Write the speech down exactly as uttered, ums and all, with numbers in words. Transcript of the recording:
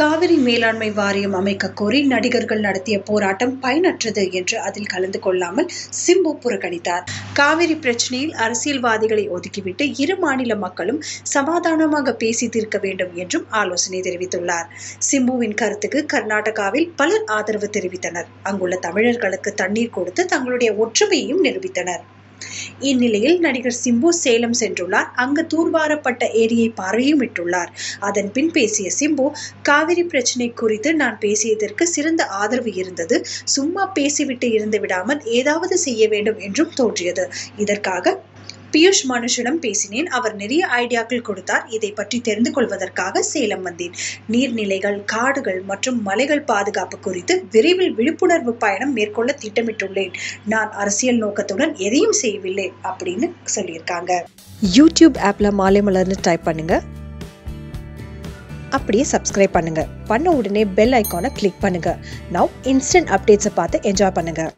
காவிரி மேலாண்மை வாரியம் அமைக்க கோரி நடிகர்கள் நடத்திய போராட்டம் பயனற்றது என்று அதில் கலந்து கொள்ளாமல் சிம்பு புறக்கணித்தார். காவிரி பிரச்சனையில் அரசியல்வாதிகளை ஒதுக்கிவிட்டு இரு மாநில மக்களும் சமாதானமாக பேசி தீர்க்க வேண்டும் என்றும் ஆலோசனை தெரிவித்துள்ளார். சிம்புவின் கருத்துக்கு கர்நாடகாவில் பலர் ஆதரவு தெரிவித்தனர். அங்குள்ள தமிழர்களுக்கு தண்ணீர் கொடுத்து தங்களுடைய ஒற்றுமையையும் நிரூபித்தனர். இந்நிலையில் நடிகர் சிம்பு சேலம் சென்றுள்ளார். அங்கு தூர்வாரப்பட்ட ஏரியை பார்வையிட்டுள்ளார். அதன் பின் பேசிய சிம்பு, காவிரி பிரச்சினை குறித்து நான் பேசியதற்கு சிறந்த ஆதரவு இருந்தது. சும்மா பேசிவிட்டு இருந்து விடாமல் ஏதாவது செய்ய வேண்டும் என்றும் தோன்றியது. இதற்காக பியூஷ் மனுஷிடம் பேசினேன். அவர் நிறைய ஐடியாக்கள் கொடுத்தார். இதை பற்றி தெரிந்து கொள்வதற்காக சேலம் வந்தேன். நீர்நிலைகள், காடுகள் மற்றும் மலைகள் பாதுகாப்பு குறித்து விரைவில் விழிப்புணர்வு பயணம் மேற்கொள்ள திட்டமிட்டுள்ளேன். நான் அரசியல் நோக்கத்துடன் எதையும் செய்யவில்லை அப்படின்னு சொல்லியிருக்காங்க. யூடியூப் ஆப்ல மாலை மலர்னு டைப் பண்ணுங்க, அப்படியே சப்ஸ்கிரைப் பண்ணுங்க. பண்ண உடனே பெல் ஐக்கானை கிளிக் பண்ணுங்க. நவ் இன்ஸ்டன்ட் அப்டேட்ஸை பார்த்து என்ஜாய் பண்ணுங்க.